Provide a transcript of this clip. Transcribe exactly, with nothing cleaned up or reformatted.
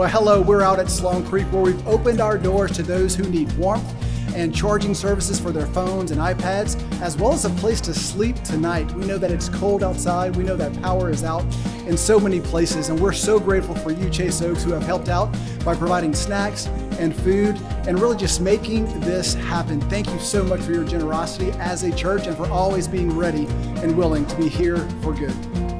Well, hello, we're out at Sloan Creek where we've opened our doors to those who need warmth and charging services for their phones and iPads, as well as a place to sleep tonight. We know that it's cold outside. We know that power is out in so many places, and we're so grateful for you, Chase Oaks, who have helped out by providing snacks and food and really just making this happen. Thank you so much for your generosity as a church and for always being ready and willing to be here for good.